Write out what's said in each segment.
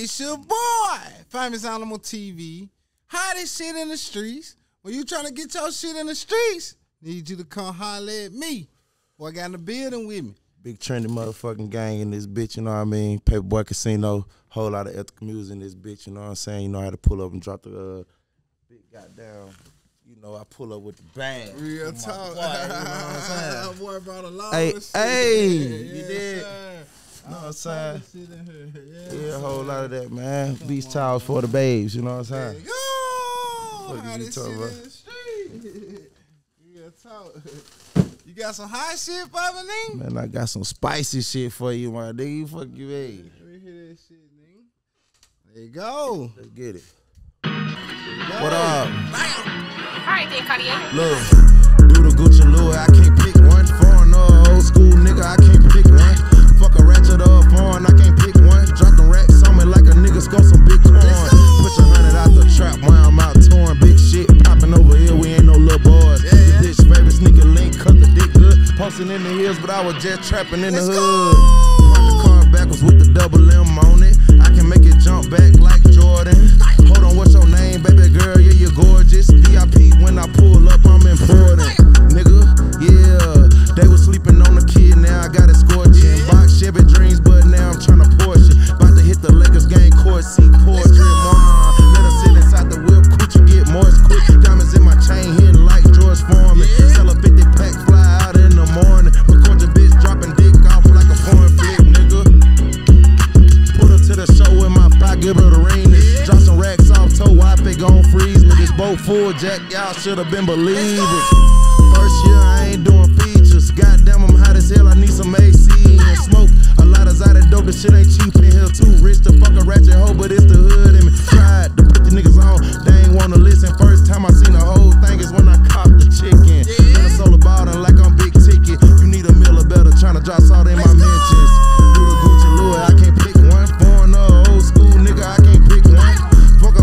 It's your boy, Famous Animal TV. Hottest shit in the streets. When you trying to get your shit in the streets, need you to come holler at me. Boy, I got in the building with me. Big trendy motherfucking gang in this bitch, you know what I mean? Paperboy Casino, whole lot of ethical music in this bitch, you know what I'm saying? You know how to pull up and drop the big goddamn, you know, I pull up with the bag. Real talk. Boy, you know what I'm saying? Boy brought a lot of shit. Hey, you did. You know what I'm saying? Yeah, a whole lot of that, man. Beach towels for the babes, you know what I'm saying? There you go! What are you talking about? You gotta talk. You got some hot shit, Papa Ning? Man, I got some spicy shit for you, my nigga. You fuck you, hey. Let me hear that shit, nigga. There you go. Let's get it. Hey. What up? Bam. All right, Dave Cartier. Look, do the Gucci Louis. I can't pick one. Foreign or old school nigga, I can't pick one. Fuck a ratchet up on, I can't pick one. Drop the racks on me like a nigga score some big corn. Put your 100 out the trap while I'm out torn. Big shit popping over here, we ain't no little boys. Yeah. This favorite sneaker link, cut the dick good. Posting in the hills, but I was just trapping in the hood. Pop the car backwards with the double M on it. I can make it jump back like Jordan. Hold on, what's your name, baby girl? Yeah, you're gorgeous. VIP when I pull up, I'm important. Nigga, yeah. They was sleeping on the kid, now I got it scorching. Box Chevy dreams, but now I'm tryna Porsche. About to hit the Lakers game court, seat portrait. Mom, let her sit inside the whip, quick, you get more quick. Diamonds in my chain, hitting like George Foreman. Sell a 50-pack, fly out in the morning. Record your bitch, dropping dick off like a foreign flick, nigga. Put her to the show in my pocket, give her the ring. Drop some racks off toe, why they gon' freeze me? This boat full, Jack, y'all should have been believers. First year, I ain't doing feet. Goddamn, I'm hot as hell, I need some AC and smoke. A lot of Zyda dope, this shit ain't cheap in here. Too rich to fuck a ratchet hoe, but it's the hood in me. Tried to put the niggas on, they ain't wanna listen. First time I seen the whole thing is when I copped the chicken. Got a solar ball and like I'm big ticket. You need a meal or better, tryna drop salt in my mentions. Do the Gucci Louis, I can't pick one. Foreign or old school nigga, I can't pick one. Fuck a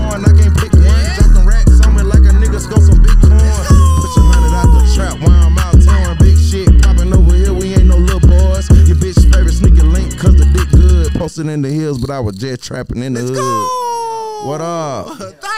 foreign, I can't pick one. Drop them racks on me like a nigga score some big corn. Put your 100 out the trap while I'm out. In the hills, but I was just trapping in the hood. What up?